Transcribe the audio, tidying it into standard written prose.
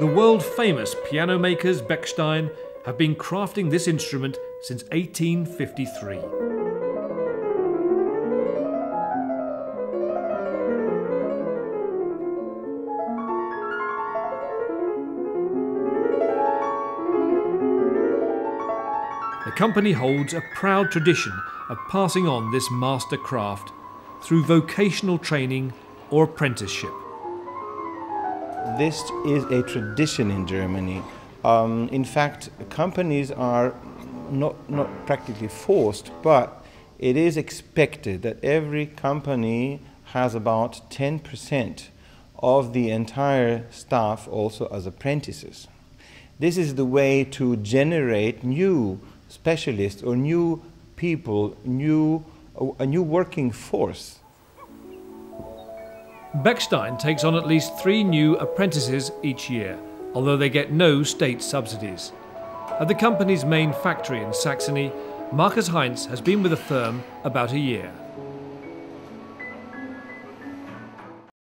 The world-famous piano makers Bechstein have been crafting this instrument since 1853. The company holds a proud tradition of passing on this master craft through vocational training or apprenticeship. This is a tradition in Germany. In fact, companies are not practically forced, but it is expected that every company has about 10% of the entire staff also as apprentices. This is the way to generate new specialists or new people, a new working force. Bechstein takes on at least 3 new apprentices each year, although they get no state subsidies. At the company's main factory in Saxony, Markus Heinz has been with the firm about a year.